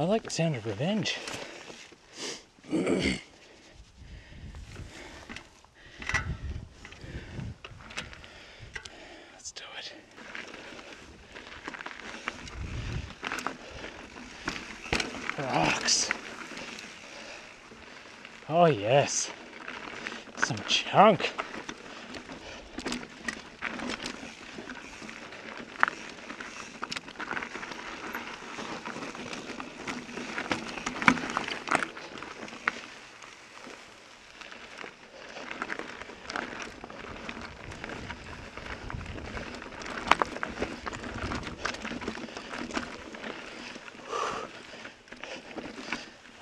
I like the sound of revenge. Let's do it. Rocks. Oh yes. Some chunk.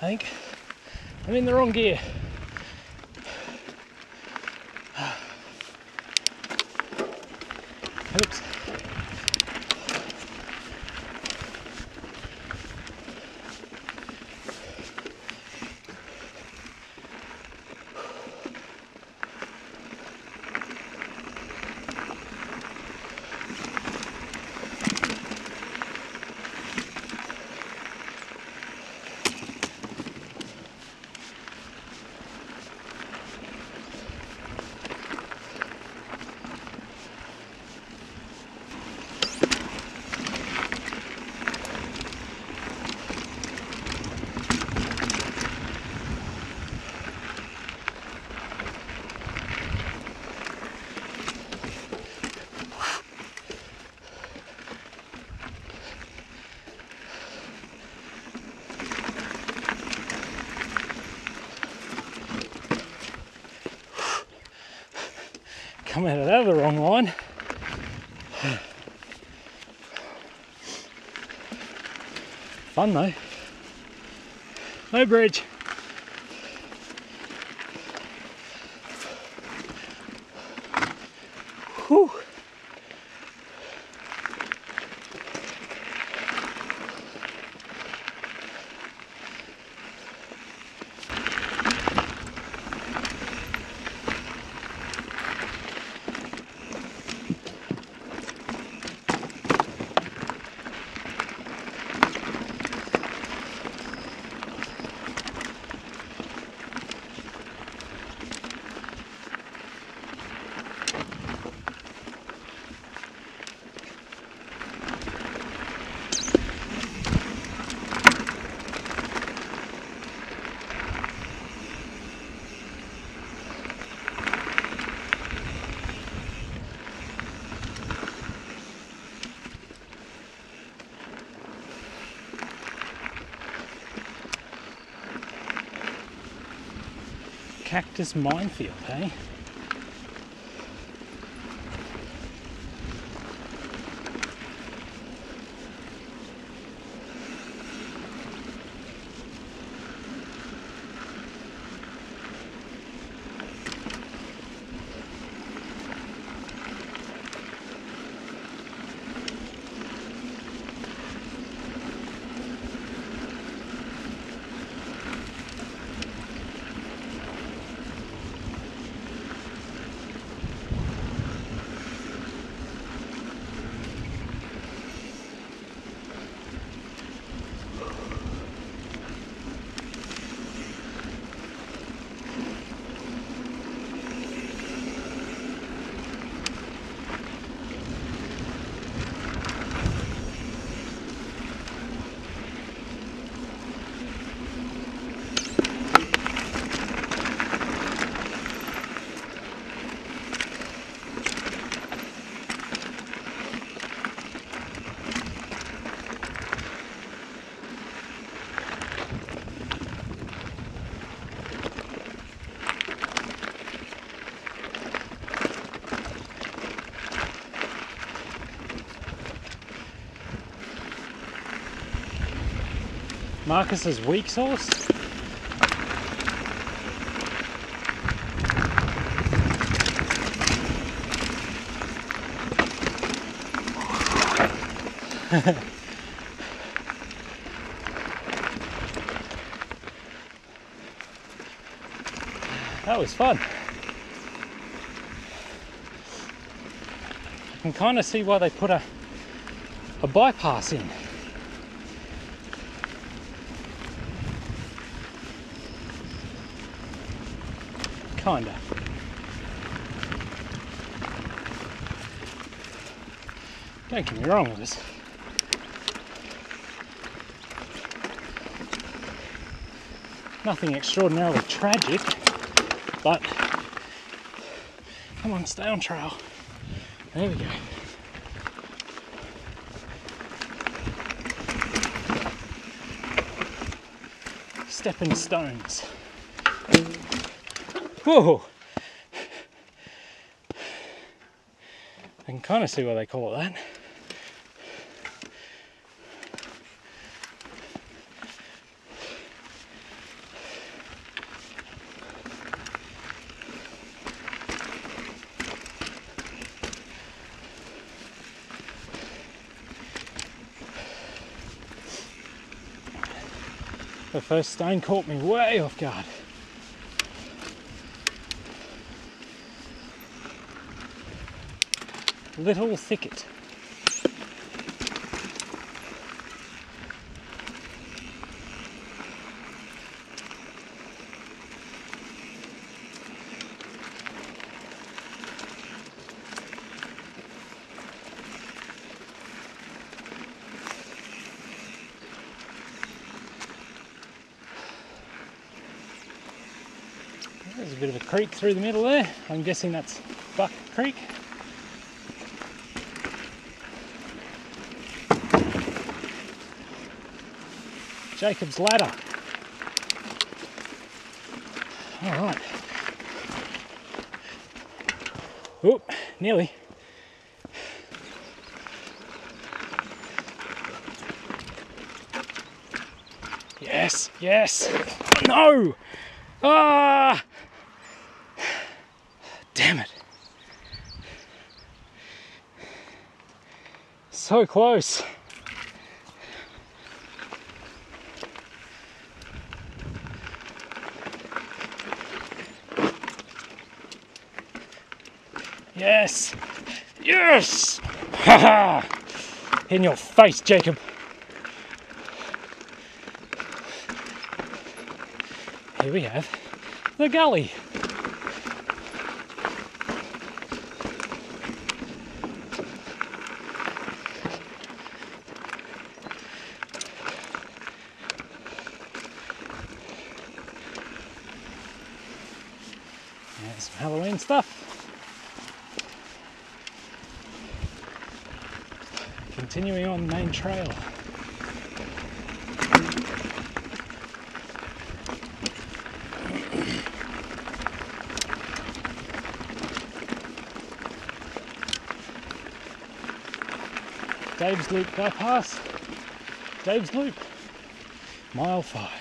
I think I'm in the wrong gear. Oops. Come out of that the wrong line. Fun though. No bridge. Whew. Cactus minefield, hey? Marcus's weak sauce. That was fun. I can kind of see why they put a bypass in. Kinda. Don't get me wrong with this. Nothing extraordinarily tragic, but come on, stay on trail. There we go. Stepping stones. Whoa! I can kind of see why they call it that. The first stone caught me way off guard. Little thicket. There's a bit of a creek through the middle there. I'm guessing that's Buck Creek. Jacob's ladder. All right. Oop, nearly. Yes, yes. Oh, no. Ah. Damn it. So close. Yes! Yes! Ha ha! In your face, Jacob! Here we have the gully. There's some Halloween stuff. Continuing on the main trail. Dave's Loop bypass. Dave's Loop, mile 5.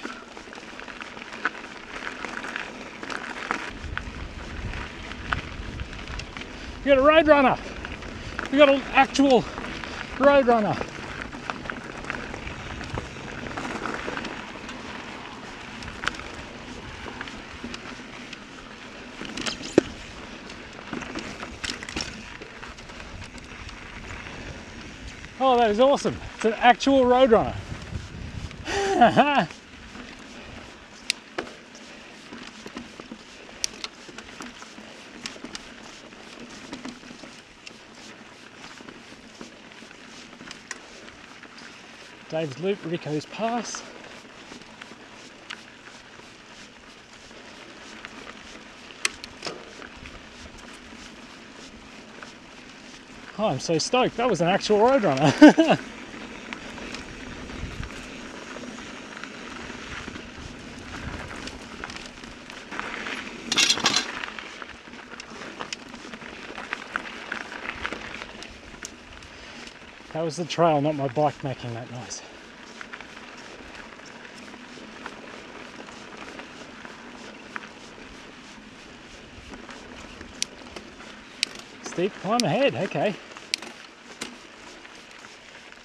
We got a road runner. We got an actual roadrunner. Oh, that is awesome. It's an actual roadrunner. Dave's Loop, Rico's Pass. Oh, I'm so stoked. That was an actual roadrunner. That was the trail, not my bike making that noise. Steep climb ahead, okay.